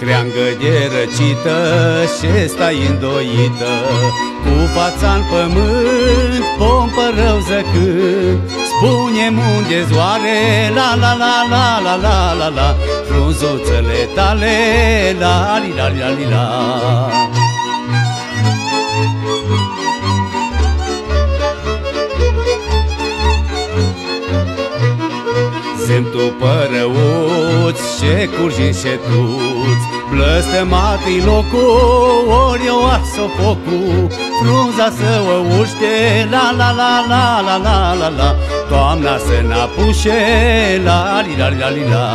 Creangă de răcită și stai îndoită, cu fața-n pământ, pompă rău zăcând. Spune-mi unde zoare, la la la la la la la la, frunzuțele tale, la li la li la li la. Zâm după răuți și curjini șetuți, blăstămat-i locul, ori eu ars-o focul. Frunza să o uște, la la la la la la la la, toamna să n-apușe, la li la li la li la.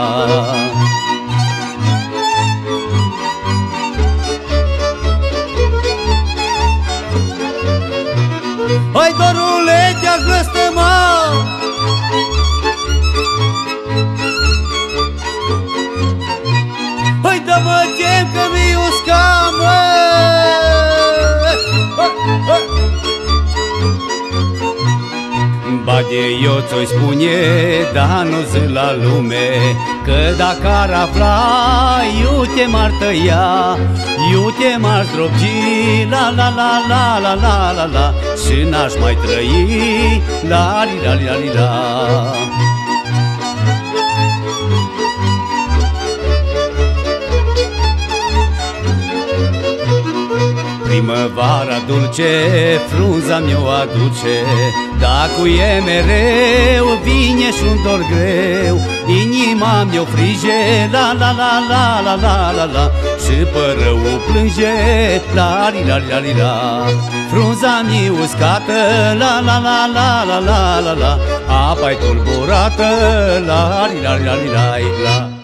Hai dorule, te-aș blăstăma, mă tem că mi-i usca, mă! Bade eu ți-o-i spune, dar nu zi la lume, că dacă ar afla, iute m-ar tăia, iute m-ar zdrobci, la la la la la la la la, și n-aș mai trăi, la li la li la li la. Primăvara dulce, frunza mi-o aduce, dacă e mereu, vine și un dor greu. Inima mi-o frige, la la la la la la la la, și părău plânge, la li la li la li la. Frunza mi-i uscată, la la la la la la la la, apa-i tulburată, la li la li la li la.